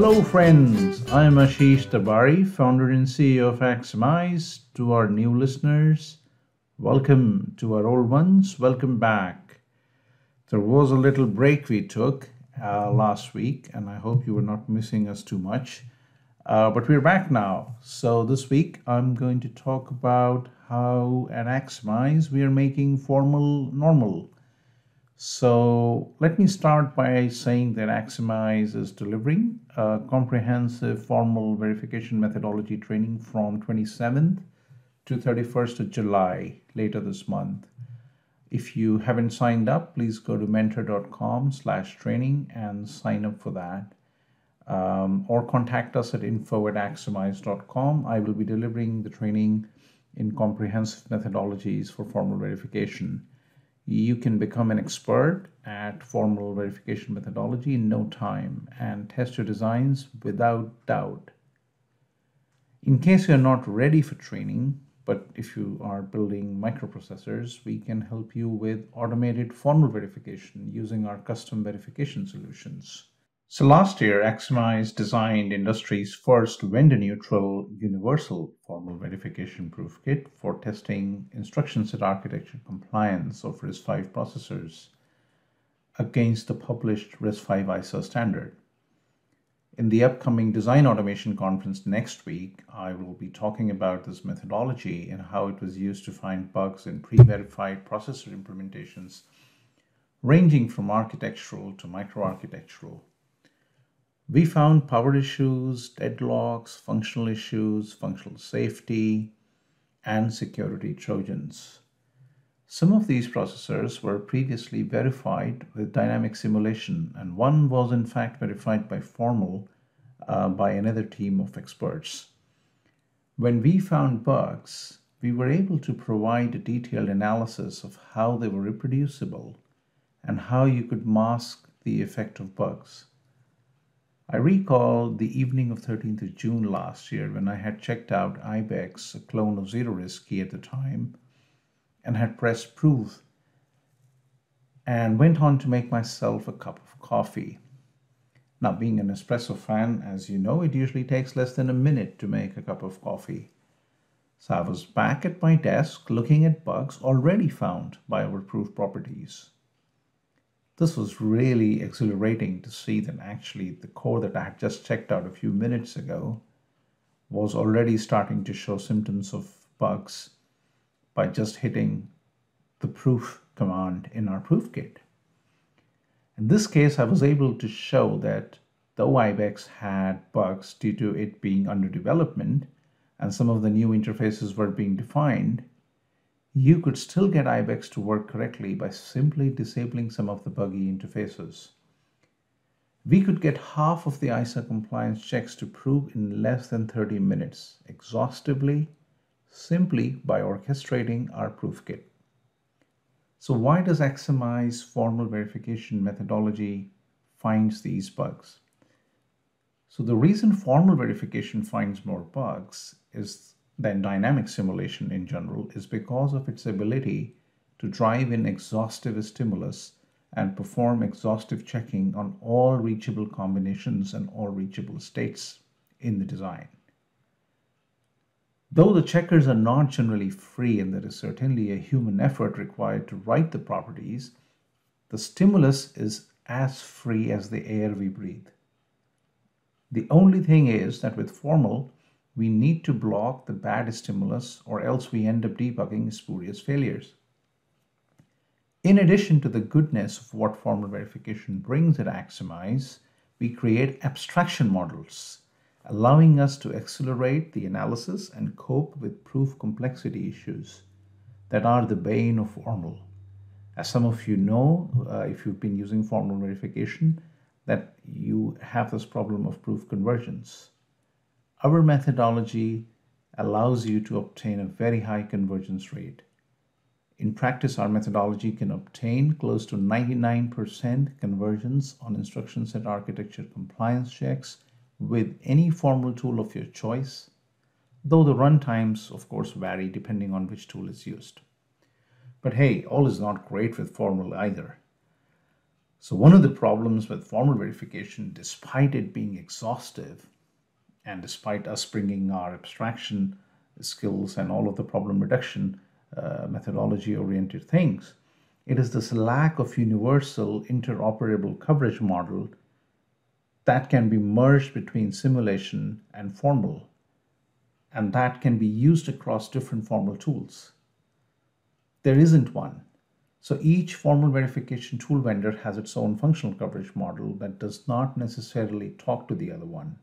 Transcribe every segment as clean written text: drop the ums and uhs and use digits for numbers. Hello friends, I'm Ashish Tabari, founder and CEO of Axiomise. To our new listeners, welcome. To our old ones, welcome back. There was a little break we took last week, and I hope you were not missing us too much. But we're back now. So this week, I'm going to talk about how at Axiomise we are making formal normal. So let me start by saying that Axiomise is delivering a comprehensive formal verification methodology training from 27th to 31st of July, later this month. If you haven't signed up, please go to mentor.com/training and sign up for that. Or contact us at info@axiomise.com. I will be delivering the training in comprehensive methodologies for formal verification. You can become an expert at formal verification methodology in no time and test your designs without doubt. In case you're not ready for training, but if you are building microprocessors, we can help you with automated formal verification using our custom verification solutions. So last year, Axiomise designed industry's first vendor-neutral universal formal verification proof kit for testing instruction set architecture compliance of RISC-V processors against the published RISC-V ISA standard. In the upcoming Design Automation Conference next week, I will be talking about this methodology and how it was used to find bugs in pre-verified processor implementations ranging from architectural to microarchitectural. We found power issues, deadlocks, functional issues, functional safety, and security trojans. Some of these processors were previously verified with dynamic simulation, and one was in fact verified by formal by another team of experts. When we found bugs, we were able to provide a detailed analysis of how they were reproducible and how you could mask the effect of bugs. I recall the evening of 13th of June last year when I had checked out Ibex, a clone of Zero RISC-V at the time, and had pressed proof and went on to make myself a cup of coffee. Now, being an espresso fan, as you know, it usually takes less than a minute to make a cup of coffee. So I was back at my desk looking at bugs already found by our proof properties. This was really exhilarating to see that actually the core that I had just checked out a few minutes ago was already starting to show symptoms of bugs by just hitting the proof command in our proof kit. In this case, I was able to show that though Ibex had bugs due to it being under development and some of the new interfaces were being defined, you could still get Ibex to work correctly by simply disabling some of the buggy interfaces. We could get half of the ISA compliance checks to prove in less than 30 minutes, exhaustively, simply by orchestrating our proof kit. So why does Axiomise formal verification methodology finds these bugs? So the reason formal verification finds more bugs is than dynamic simulation in general is because of its ability to drive in exhaustive stimulus and perform exhaustive checking on all reachable combinations and all reachable states in the design. Though the checkers are not generally free and there is certainly a human effort required to write the properties, the stimulus is as free as the air we breathe. The only thing is that with formal, we need to block the bad stimulus or else we end up debugging spurious failures. In addition to the goodness of what formal verification brings at Axiomise, we create abstraction models, allowing us to accelerate the analysis and cope with proof complexity issues that are the bane of formal. As some of you know, if you've been using formal verification, that you have this problem of proof convergence. Our methodology allows you to obtain a very high convergence rate. In practice, our methodology can obtain close to 99% convergence on instruction set architecture compliance checks with any formal tool of your choice, though the runtimes, of course, vary depending on which tool is used. But hey, all is not great with formal either. So one of the problems with formal verification, despite it being exhaustive and despite us bringing our abstraction skills and all of the problem reduction methodology-oriented things, it is this lack of universal interoperable coverage model that can be merged between simulation and formal, and that can be used across different formal tools. There isn't one. So each formal verification tool vendor has its own functional coverage model that does not necessarily talk to the other one.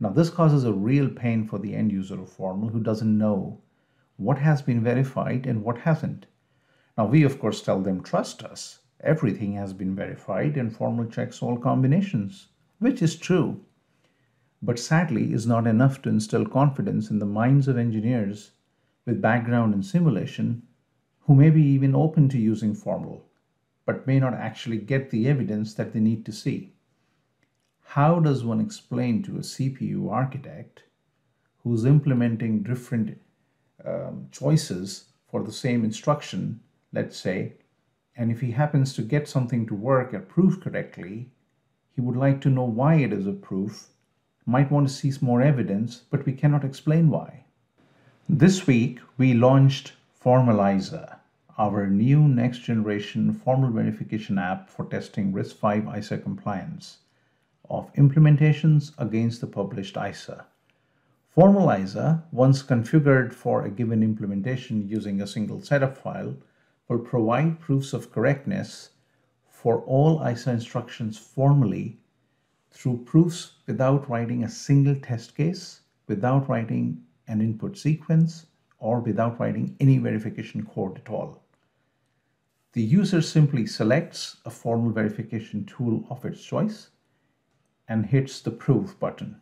Now, this causes a real pain for the end user of formal who doesn't know what has been verified and what hasn't. Now, we of course tell them, trust us, everything has been verified and formal checks all combinations, which is true, but sadly is not enough to instill confidence in the minds of engineers with background in simulation who may be even open to using formal, but may not actually get the evidence that they need to see. How does one explain to a CPU architect who's implementing different choices for the same instruction, let's say, and if he happens to get something to work approved correctly, he would like to know why it is approved, might want to see some more evidence, but we cannot explain why. This week, we launched Formalizer, our new next-generation formal verification app for testing RISC-V ISA compliance of implementations against the published ISA. Formalizer, once configured for a given implementation using a single setup file, will provide proofs of correctness for all ISA instructions formally through proofs without writing a single test case, without writing an input sequence, or without writing any verification code at all. The user simply selects a formal verification tool of its choice and hits the proof button.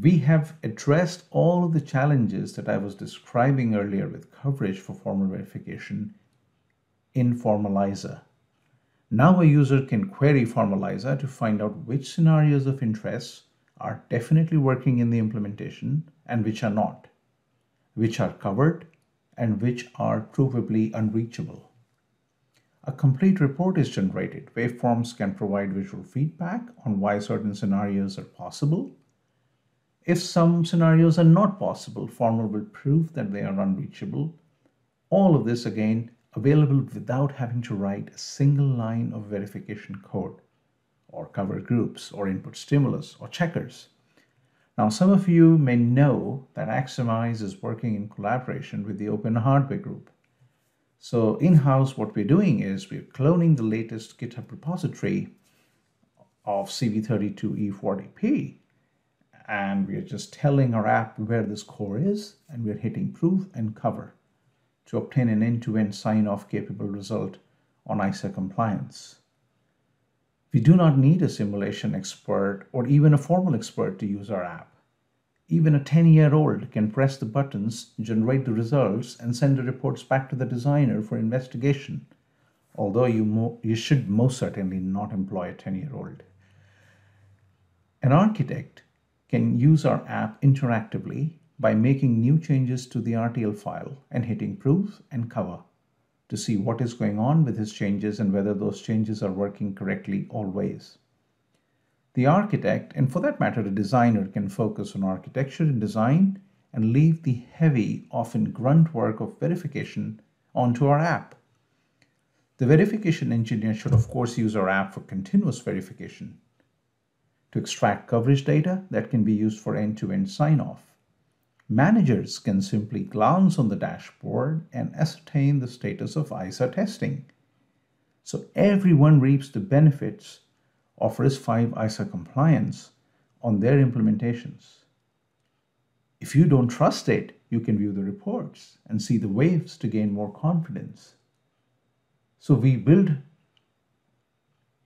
We have addressed all of the challenges that I was describing earlier with coverage for formal verification in Formalizer. Now a user can query Formalizer to find out which scenarios of interest are definitely working in the implementation and which are not, which are covered, and which are provably unreachable. A complete report is generated. Waveforms can provide visual feedback on why certain scenarios are possible. If some scenarios are not possible, Formal will prove that they are unreachable. All of this, again, available without having to write a single line of verification code, or covered groups, or input stimulus, or checkers. Now, some of you may know that Axiomise is working in collaboration with the Open Hardware group. So in-house, what we're doing is we're cloning the latest GitHub repository of CV32E40P, and we're just telling our app where this core is, and we're hitting proof and cover to obtain an end-to-end sign-off capable result on ISA compliance. We do not need a simulation expert or even a formal expert to use our app. Even a 10-year-old can press the buttons, generate the results, and send the reports back to the designer for investigation, although you should most certainly not employ a 10-year-old. An architect can use our app interactively by making new changes to the RTL file and hitting proof and cover to see what is going on with his changes and whether those changes are working correctly always. The architect, and for that matter, the designer, can focus on architecture and design and leave the heavy, often grunt work of verification onto our app. The verification engineer should, of course, use our app for continuous verification to extract coverage data that can be used for end-to-end sign-off. Managers can simply glance on the dashboard and ascertain the status of ISA testing. So everyone reaps the benefits of RISC-V ISA compliance on their implementations. If you don't trust it, you can view the reports and see the waves to gain more confidence. So we build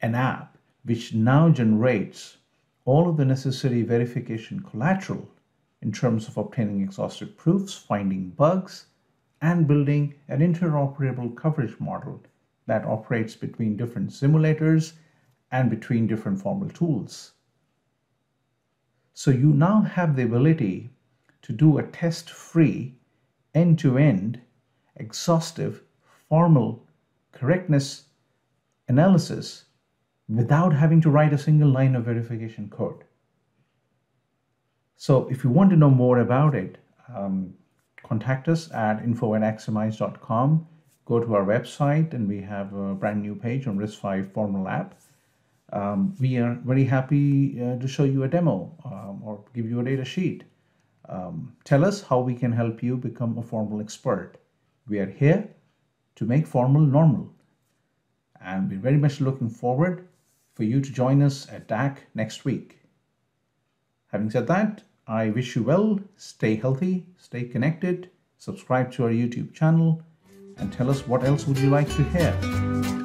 an app which now generates all of the necessary verification collateral in terms of obtaining exhaustive proofs, finding bugs, and building an interoperable coverage model that operates between different simulators and between different formal tools. So you now have the ability to do a test-free, end-to-end, exhaustive, formal correctness analysis without having to write a single line of verification code. So if you want to know more about it, contact us at info@axiomise.com. Go to our website and we have a brand new page on RISC-V Formal App. We are very happy to show you a demo or give you a data sheet. Tell us how we can help you become a formal expert. We are here to make formal normal. And we're very much looking forward for you to join us at DAC next week. Having said that, I wish you well, stay healthy, stay connected, subscribe to our YouTube channel, and tell us what else would you like to hear.